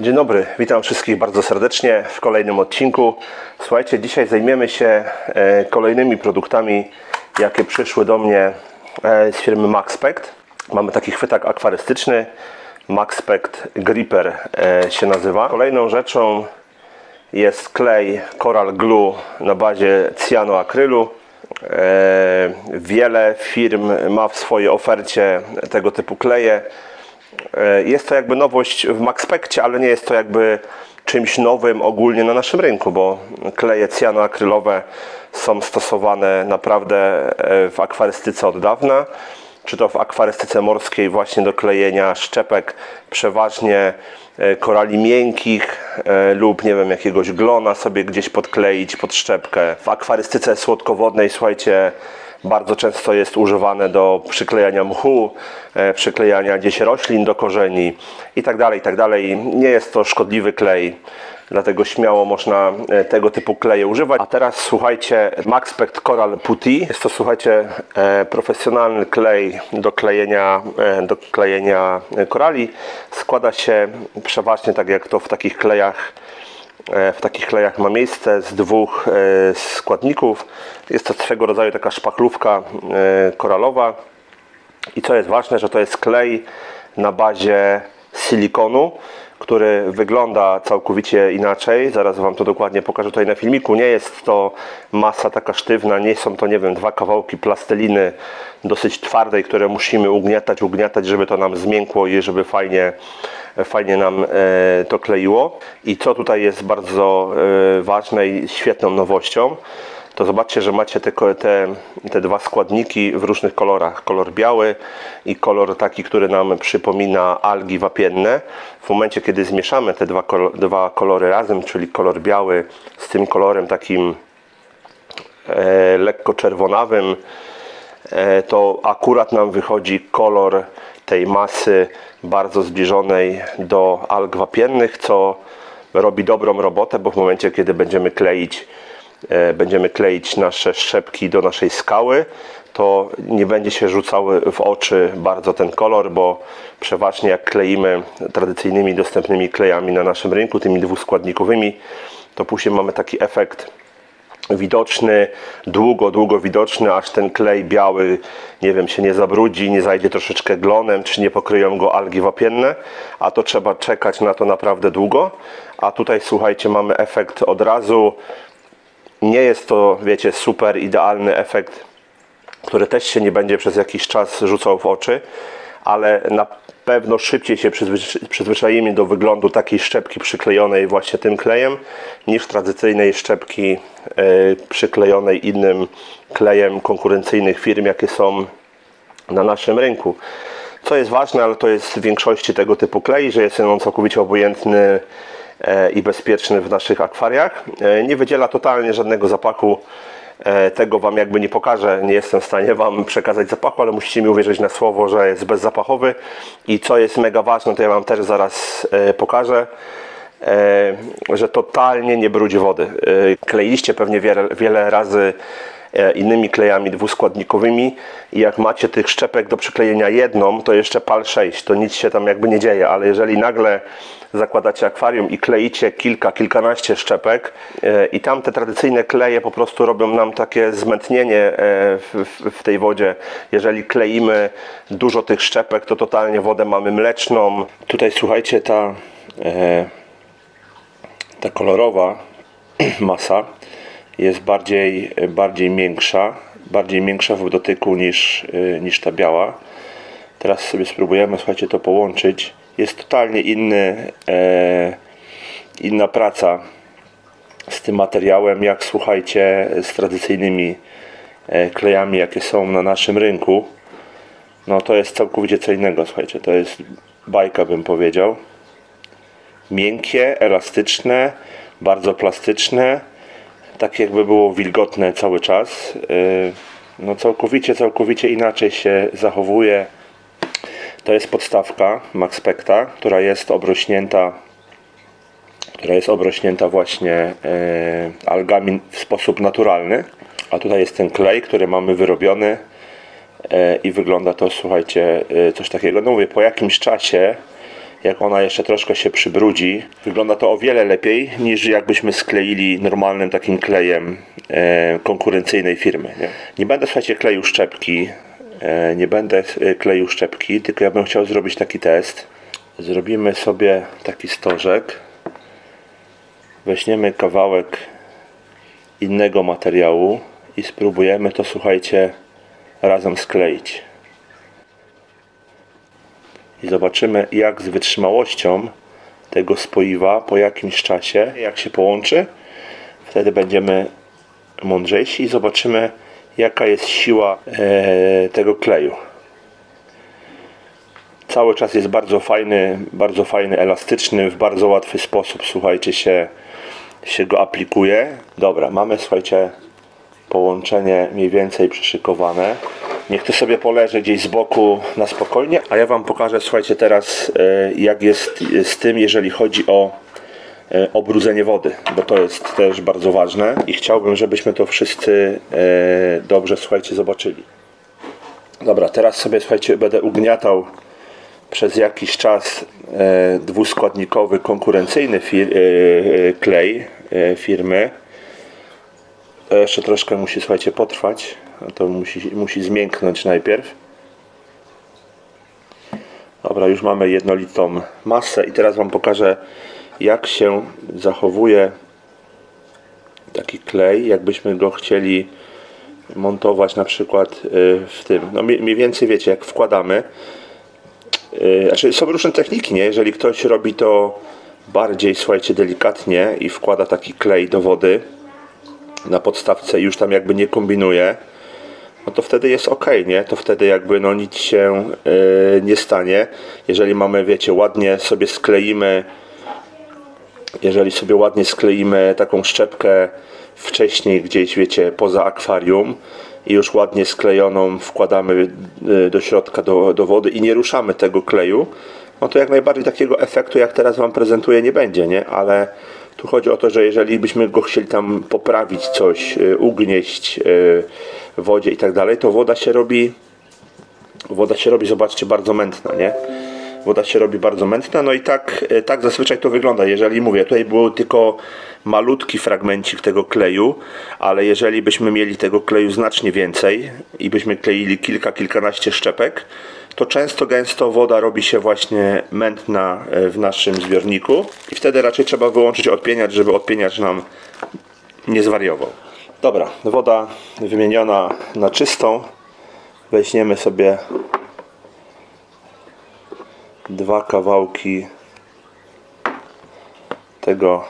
Dzień dobry, witam wszystkich bardzo serdecznie w kolejnym odcinku. Słuchajcie, dzisiaj zajmiemy się kolejnymi produktami, jakie przyszły do mnie z firmy MAXSPECT. Mamy taki chwytak akwarystyczny, MAXSPECT Gripper się nazywa. Kolejną rzeczą jest klej Coral Glue na bazie cyanoakrylu. Wiele firm ma w swojej ofercie tego typu kleje. Jest to jakby nowość w MAXSPECTcie, ale nie jest to jakby czymś nowym ogólnie na naszym rynku, bo kleje cyanoakrylowe są stosowane naprawdę w akwarystyce od dawna. Czy to w akwarystyce morskiej właśnie do klejenia szczepek, przeważnie korali miękkich lub nie wiem, jakiegoś glona sobie gdzieś podkleić pod szczepkę. W akwarystyce słodkowodnej, słuchajcie, bardzo często jest używane do przyklejania mchu, przyklejania gdzieś roślin do korzeni itd., itd. Nie jest to szkodliwy klej, dlatego śmiało można tego typu kleje używać. A teraz słuchajcie, MAXSPECT Coral Putty. Jest to, słuchajcie, profesjonalny klej do klejenia korali. Składa się przeważnie, tak jak to w takich klejach ma miejsce, z dwóch składników. Jest to swego rodzaju taka szpachlówka koralowa. I co jest ważne, że to jest klej na bazie silikonu, który wygląda całkowicie inaczej. Zaraz Wam to dokładnie pokażę tutaj na filmiku. Nie jest to masa taka sztywna, nie są to, nie wiem, dwa kawałki plasteliny dosyć twardej, które musimy ugniatać, żeby to nam zmiękło i żeby fajnie nam to kleiło. I co tutaj jest bardzo ważne i świetną nowością, to zobaczcie, że macie te dwa składniki w różnych kolorach. Kolor biały i kolor taki, który nam przypomina algi wapienne. W momencie, kiedy zmieszamy te dwa kolory razem, czyli kolor biały z tym kolorem takim lekko czerwonawym, to akurat nam wychodzi kolor tej masy bardzo zbliżonej do alg wapiennych, co robi dobrą robotę, bo w momencie, kiedy będziemy kleić nasze szczepki do naszej skały, to nie będzie się rzucały w oczy bardzo ten kolor, bo przeważnie jak kleimy tradycyjnymi dostępnymi klejami na naszym rynku, tymi dwuskładnikowymi, to później mamy taki efekt widoczny, długo widoczny, aż ten klej biały, nie wiem, się nie zabrudzi, nie zajdzie troszeczkę glonem, czy nie pokryją go algi wapienne, a to trzeba czekać na to naprawdę długo. A tutaj, słuchajcie, mamy efekt od razu. Nie jest to, wiecie, super idealny efekt, który też się nie będzie przez jakiś czas rzucał w oczy, ale na pewno szybciej się przyzwyczajimy do wyglądu takiej szczepki przyklejonej właśnie tym klejem, niż tradycyjnej szczepki przyklejonej innym klejem konkurencyjnych firm, jakie są na naszym rynku. Co jest ważne, ale to jest w większości tego typu klei, że jest on całkowicie obojętny i bezpieczny w naszych akwariach. Nie wydziela totalnie żadnego zapachu. Tego Wam jakby nie pokażę, nie jestem w stanie Wam przekazać zapachu, ale musicie mi uwierzyć na słowo, że jest bezzapachowy. I co jest mega ważne, to ja Wam też zaraz pokażę, że totalnie nie brudzi wody. Kleiliście pewnie wiele razy innymi klejami dwuskładnikowymi i jak macie tych szczepek do przyklejenia jedną, to jeszcze pal 6, to nic się tam jakby nie dzieje, ale jeżeli nagle zakładacie akwarium i kleicie kilkanaście szczepek i tamte tradycyjne kleje po prostu robią nam takie zmętnienie w tej wodzie. Jeżeli kleimy dużo tych szczepek, to totalnie wodę mamy mleczną. Tutaj słuchajcie, ta kolorowa masa jest bardziej miększa w dotyku niż ta biała. Teraz sobie spróbujemy, słuchajcie, to połączyć. Jest totalnie inna praca z tym materiałem, jak, słuchajcie, z tradycyjnymi klejami, jakie są na naszym rynku. No to jest całkowicie co innego, słuchajcie, to jest bajka, bym powiedział. Miękkie, elastyczne, bardzo plastyczne. Tak jakby było wilgotne cały czas. No całkowicie inaczej się zachowuje. To jest podstawka MAXSPECTa, która jest obrośnięta właśnie algami w sposób naturalny. A tutaj jest ten klej, który mamy wyrobiony i wygląda to, słuchajcie, coś takiego. No mówię, po jakimś czasie jak ona jeszcze troszkę się przybrudzi. Wygląda to o wiele lepiej, niż jakbyśmy skleili normalnym takim klejem konkurencyjnej firmy. Nie będę, słuchajcie, kleił szczepki. Nie będę kleił szczepki, tylko ja bym chciał zrobić taki test. Zrobimy sobie taki stożek. Weźmiemy kawałek innego materiału i spróbujemy to, słuchajcie, razem skleić. I zobaczymy, jak z wytrzymałością tego spoiwa po jakimś czasie, jak się połączy. Wtedy będziemy mądrzejsi i zobaczymy, jaka jest siła tego kleju. Cały czas jest bardzo fajny, elastyczny, w bardzo łatwy sposób, słuchajcie, się go aplikuje. Dobra, mamy, słuchajcie, połączenie mniej więcej przyszykowane. Niech to sobie poleży gdzieś z boku na spokojnie, a ja wam pokażę, słuchajcie, teraz jak jest z tym, jeżeli chodzi o obrudzenie wody, bo to jest też bardzo ważne i chciałbym, żebyśmy to wszyscy dobrze, słuchajcie, zobaczyli. Dobra, teraz sobie, słuchajcie, będę ugniatał przez jakiś czas dwuskładnikowy, konkurencyjny klej firmy. To jeszcze troszkę musi, słuchajcie, potrwać, a to musi zmięknąć najpierw. Dobra, już mamy jednolitą masę i teraz wam pokażę, jak się zachowuje taki klej, jakbyśmy go chcieli montować na przykład w tym. No mniej więcej wiecie, jak wkładamy. Znaczy, są różne techniki, nie? Jeżeli ktoś robi to bardziej, słuchajcie, delikatnie i wkłada taki klej do wody na podstawce i już tam jakby nie kombinuje, no to wtedy jest ok, nie? To wtedy jakby no nic się nie stanie. Jeżeli mamy, wiecie, ładnie sobie skleimy, jeżeli sobie ładnie skleimy taką szczepkę wcześniej gdzieś, wiecie, poza akwarium i już ładnie sklejoną wkładamy do środka do wody i nie ruszamy tego kleju, no to jak najbardziej takiego efektu, jak teraz wam prezentuję, nie będzie, nie? Ale tu chodzi o to, że jeżeli byśmy go chcieli tam poprawić coś, ugnieść w wodzie i tak dalej, to woda się robi, zobaczcie, bardzo mętna, nie? Woda się robi bardzo mętna, no i tak zazwyczaj to wygląda. Jeżeli mówię, tutaj był tylko malutki fragmencik tego kleju, ale jeżeli byśmy mieli tego kleju znacznie więcej i byśmy kleili kilkanaście szczepek, to często gęsto woda robi się właśnie mętna w naszym zbiorniku i wtedy raczej trzeba wyłączyć odpieniacz, żeby odpieniacz nam nie zwariował. Dobra, woda wymieniona na czystą. Weźmiemy sobie dwa kawałki tego.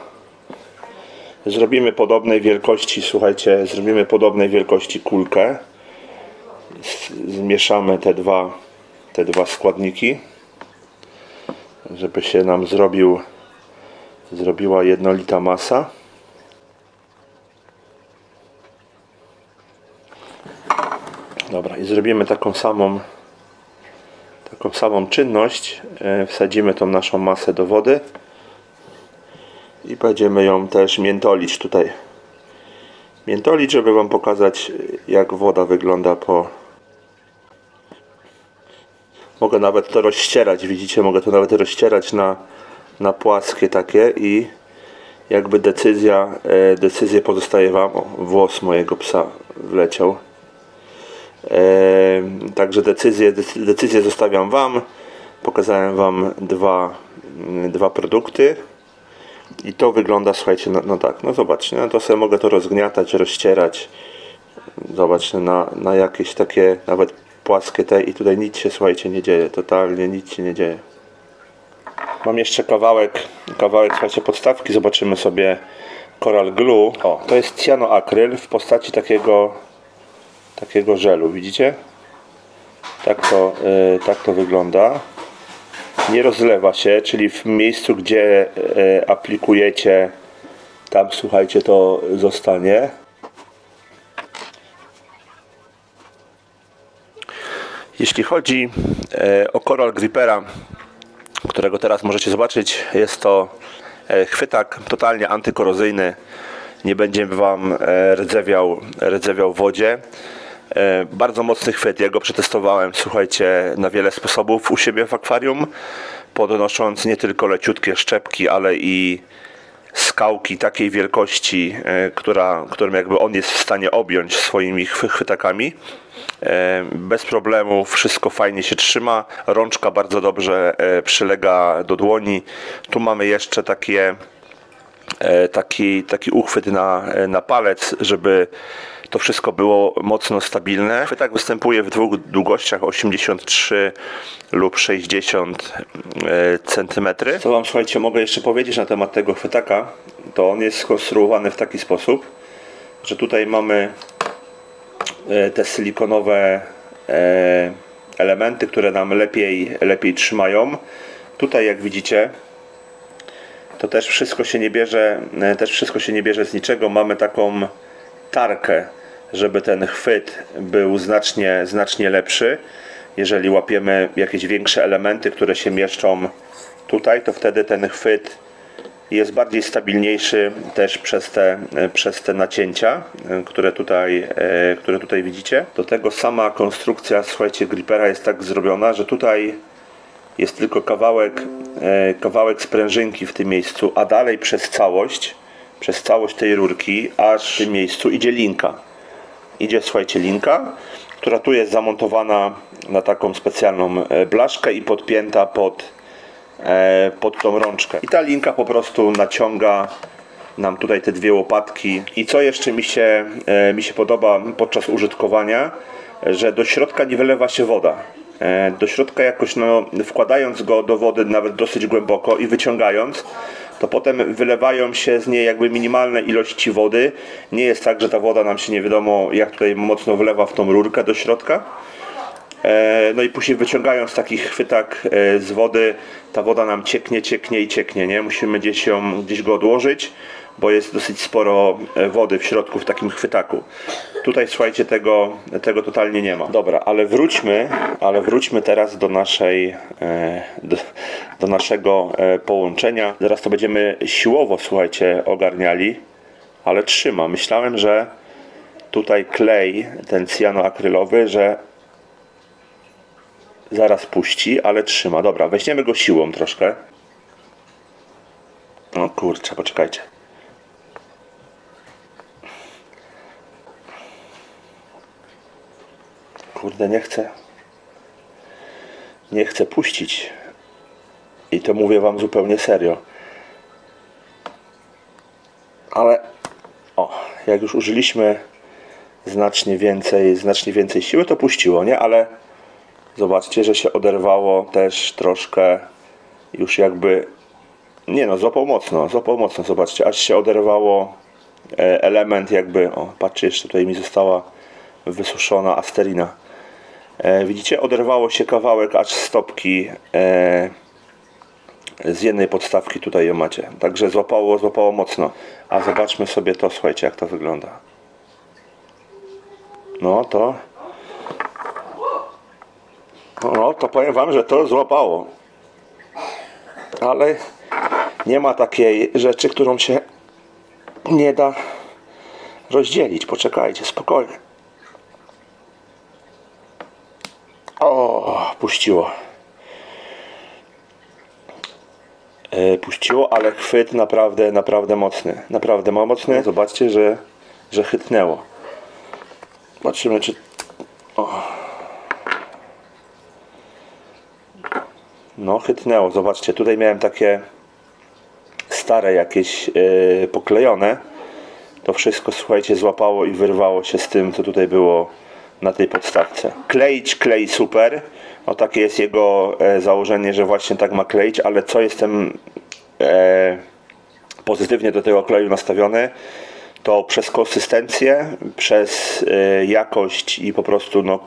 Zrobimy podobnej wielkości, słuchajcie, zrobimy podobnej wielkości kulkę. Zmieszamy te dwa składniki, żeby się nam zrobiła jednolita masa. Dobra, i zrobimy taką samą czynność, wsadzimy tą naszą masę do wody i będziemy ją też miętolić tutaj. Miętolić, żeby wam pokazać, jak woda wygląda po... Mogę nawet to rozścierać, widzicie, mogę to nawet rozścierać na płaskie takie i jakby decyzja pozostaje wam. O, włos mojego psa wleciał. Także decyzję zostawiam wam. Pokazałem wam dwa produkty i to wygląda, słuchajcie, no tak, no zobaczcie, no to sobie mogę to rozgniatać, rozcierać, zobaczcie, na jakieś takie nawet płaskie te i tutaj nic się, słuchajcie, nie dzieje, totalnie nic się nie dzieje. Mam jeszcze kawałek, słuchajcie, podstawki, zobaczymy sobie Coral Glue. O, to jest cyanoakryl w postaci takiego żelu, widzicie? Tak to wygląda. Nie rozlewa się, czyli w miejscu, gdzie aplikujecie, tam, słuchajcie, to zostanie. Jeśli chodzi o Coral Grippera, którego teraz możecie zobaczyć, jest to chwytak totalnie antykorozyjny. Nie będzie wam rdzewiał w wodzie. Bardzo mocny chwyt, ja go przetestowałem, słuchajcie, na wiele sposobów u siebie w akwarium. podnosząc nie tylko leciutkie szczepki, ale i skałki takiej wielkości, którym jakby on jest w stanie objąć swoimi chwytakami. Bez problemu wszystko fajnie się trzyma, rączka bardzo dobrze przylega do dłoni. Tu mamy jeszcze taki uchwyt na palec, żeby to wszystko było mocno stabilne. Chwytak występuje w dwóch długościach, 83 lub 60 cm. Co wam, słuchajcie, mogę jeszcze powiedzieć na temat tego chwytaka, to on jest skonstruowany w taki sposób, że tutaj mamy te silikonowe elementy, które nam lepiej trzymają. Tutaj, jak widzicie, to też wszystko się nie bierze, z niczego. Mamy taką tarkę, żeby ten chwyt był znacznie lepszy. Jeżeli łapiemy jakieś większe elementy, które się mieszczą tutaj, to wtedy ten chwyt jest bardziej stabilniejszy też przez te nacięcia, które tutaj widzicie. Do tego sama konstrukcja, słuchajcie, gripera jest tak zrobiona, że tutaj jest tylko kawałek sprężynki w tym miejscu, a dalej przez całość tej rurki, aż w tym miejscu idzie linka. Idzie, słuchajcie, linka, która tu jest zamontowana na taką specjalną blaszkę i podpięta pod tą rączkę. I ta linka po prostu naciąga nam tutaj te dwie łopatki. I co jeszcze mi się podoba podczas użytkowania, że do środka nie wylewa się woda. Do środka jakoś, no, wkładając go do wody nawet dosyć głęboko i wyciągając, to potem wylewają się z niej jakby minimalne ilości wody. Nie jest tak, że ta woda nam się nie wiadomo jak tutaj mocno wlewa w tą rurkę do środka. No i później wyciągając taki chwytak z wody, ta woda nam cieknie, nie? Musimy gdzieś go odłożyć, bo jest dosyć sporo wody w środku w takim chwytaku. Tutaj, słuchajcie, tego totalnie nie ma. Dobra, ale wróćmy teraz do naszego połączenia. Zaraz to będziemy siłowo, słuchajcie, ogarniali, ale trzyma. Myślałem, że tutaj klej, ten cyjanoakrylowy, że zaraz puści, ale trzyma. Dobra, weźmiemy go siłą troszkę. No kurczę, poczekajcie. Kurde, nie chcę puścić. I to mówię wam zupełnie serio. Ale o, jak już użyliśmy znacznie więcej siły, to puściło, nie? Ale zobaczcie, że się oderwało też troszkę, już jakby, nie no, złapał mocno, zobaczcie, aż się oderwało element jakby, o, patrzcie, jeszcze tutaj mi została wysuszona asterina. Widzicie, oderwało się kawałek aż stopki z jednej podstawki, tutaj ją macie, także złapało mocno. A zobaczmy sobie to, słuchajcie, jak to wygląda. No to... No to powiem wam, że to złapało. Ale nie ma takiej rzeczy, którą się nie da rozdzielić. Poczekajcie, spokojnie. O, puściło. Puściło, ale chwyt naprawdę mocny. Naprawdę mocny. Zobaczcie, że chytnęło. Zobaczymy, czy... O. No chytnęło, zobaczcie, tutaj miałem takie stare jakieś poklejone. To wszystko, słuchajcie, złapało i wyrwało się z tym, co tutaj było na tej podstawce. Kleić klei super, no takie jest jego założenie, że właśnie tak ma kleić, ale co jestem pozytywnie do tego kleju nastawiony, to przez konsystencję, przez jakość i po prostu, no,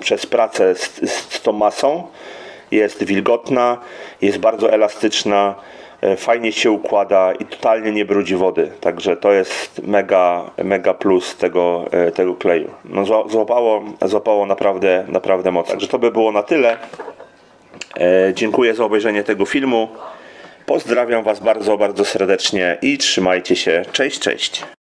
przez pracę z tą masą. Jest wilgotna, jest bardzo elastyczna, fajnie się układa i totalnie nie brudzi wody. Także to jest mega plus tego kleju. No, złapało naprawdę mocno. Także to by było na tyle. Dziękuję za obejrzenie tego filmu. Pozdrawiam was bardzo serdecznie i trzymajcie się. Cześć.